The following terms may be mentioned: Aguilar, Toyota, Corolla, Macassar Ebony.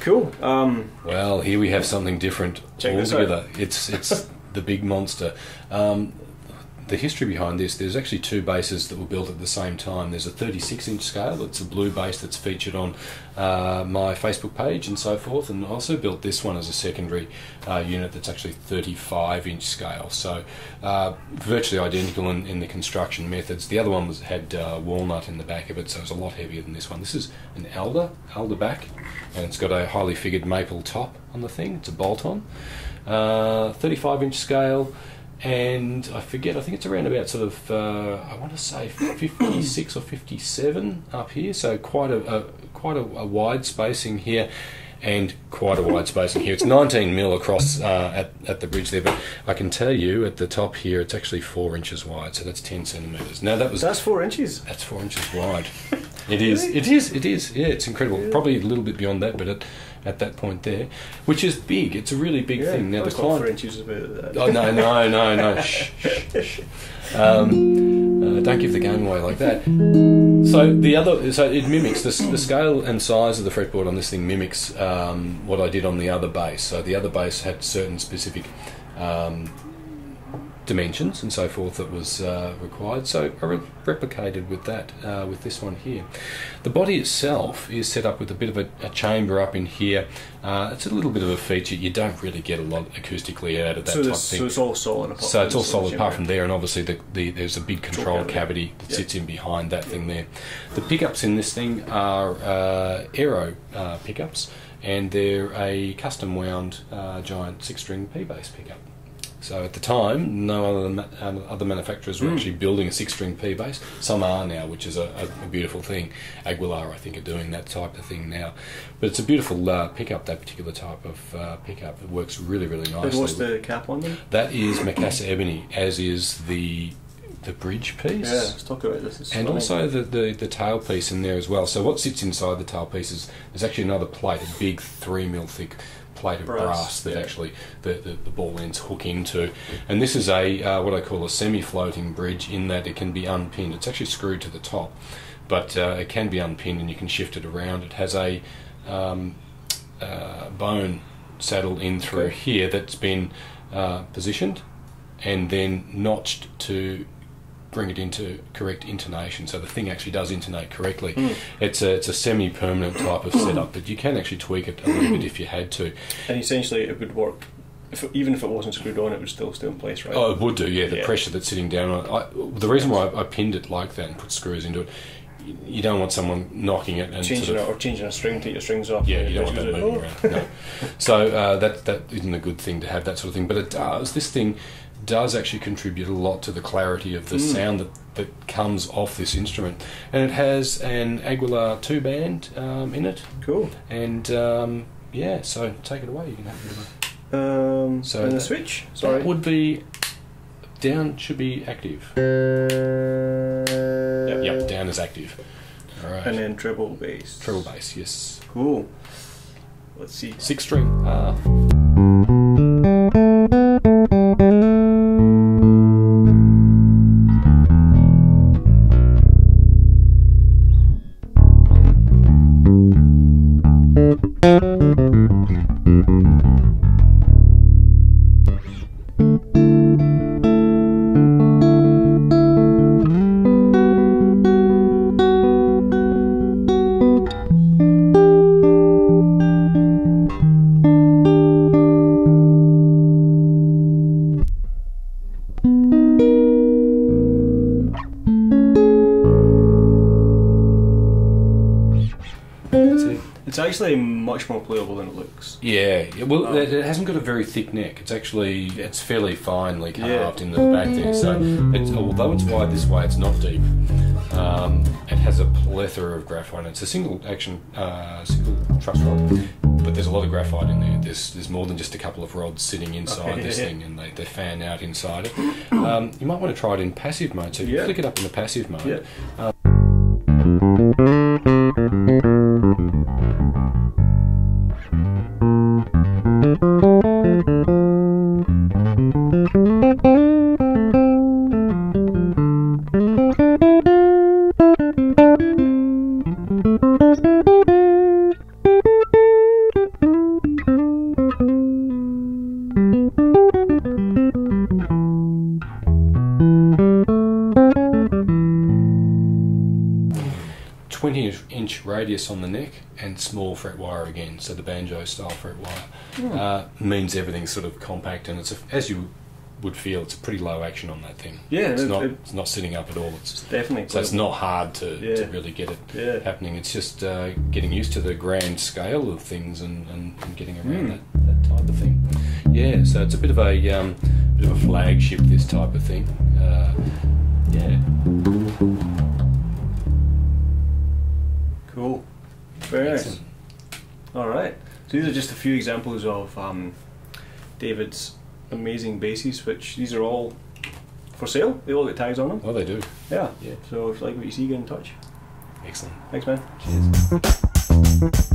Cool. Well, here we have something different altogether. It's the big monster. The history behind this, there's actually two bases that were built at the same time. There's a 36-inch scale, it's a blue base that's featured on my Facebook page and so forth, and I also built this one as a secondary unit that's actually 35-inch scale. So virtually identical in the construction methods. The other one had walnut in the back of it, so it's a lot heavier than this one. This is an alder back, and it's got a highly figured maple top on the thing. It's a bolt-on, 35-inch scale. And I forget, I think it's around about sort of, I want to say 56 or 57 up here, so quite a wide spacing here, and quite a wide spacing here. It's 19 mil across at the bridge there, but I can tell you at the top here it's actually 4 inches wide, so that's 10 centimetres. Now that was... That's 4 inches? That's 4 inches wide. It is, really? It is, yeah, it's incredible. Yeah. Probably a little bit beyond that, but at that point there, which is big, it's a really big thing. Now, the client... 4 inches is a bit of that. Oh, no, shh, shh. Don't give the game away like that. So the other, it mimics, the scale and size of the fretboard on this thing mimics what I did on the other bass. So the other bass had certain specific dimensions and so forth that was required, so I replicated with that with this one here. The body itself is set up with a bit of a chamber up in here. It's a little bit of a feature you don't really get a lot acoustically out of that type of thing. So it's all solid apart. So it's all solid apart from there, and obviously there's a big control cavity that sits in behind that thing there. The pickups in this thing are aero pickups, and they're a custom wound giant 6-string P-bass pickup. So at the time, no other manufacturers were actually building a 6-string P bass. Some are now, which is a beautiful thing. Aguilar, I think, are doing that type of thing now. But it's a beautiful pickup, that particular type of pickup. It works really, really nicely. And what's the cap on them? That is Macassar Ebony, as is the bridge piece. Yeah, let's talk about this. And also the tail piece in there as well. So what sits inside the tail piece is there's actually another plate, a big 3 mil thick plate of brass that actually the ball ends hook into, and this is a what I call a semi-floating bridge, in that it can be unpinned. It's actually screwed to the top, but it can be unpinned and you can shift it around. It has a bone saddle in through here that's been positioned and then notched to bring it into correct intonation, so the thing actually does intonate correctly. It's a semi-permanent type of setup, but you can actually tweak it a little bit if you had to. And essentially it would work, even if it wasn't screwed on, it would still stay in place, right? Oh, it would do, yeah, the pressure that's sitting down on it. The reason why I pinned it like that and put screws into it, you don't want someone knocking it and changing sort of, it, or changing a string to your strings off. Yeah, you don't want that moving around. No. So that isn't a good thing to have, that sort of thing, but it does. This thing does actually contribute a lot to the clarity of the sound that comes off this instrument, and it has an Aguilar 2-band in it. Cool. And yeah, so take it away. You can have it away. So the switch. Sorry. That would be down. Should be active. Yep. Down is active. All right. And then treble bass. Treble bass. Yes. Cool. Let's see. 6-string. It's actually much more playable than it looks. Yeah, well, it hasn't got a very thick neck. It's actually it's fairly finely carved into the back there. So, although it's wide this way, it's not deep. It has a plethora of graphite. It's a single truss rod, but there's a lot of graphite in there. There's more than just a couple of rods sitting inside this thing, and they fan out inside it. You might want to try it in passive mode. So if you flick it up in the passive mode. Yeah. 20-inch radius on the neck and small fret wire again, so the banjo style fret wire. Means everything's sort of compact, and it's a, as you would feel, it's a pretty low action on that thing. Yeah, it's not sitting up at all. It's definitely so it's not hard to really get it happening. It's just getting used to the grand scale of things and getting around that type of thing. Yeah, so it's a bit of a flagship, this type of thing. Cool. Very nice. All right. So these are just a few examples of David's amazing basses, which these are all for sale. They all get tags on them. Oh, they do. Yeah. So if you like what you see, get in touch. Excellent. Thanks, man. Cheers.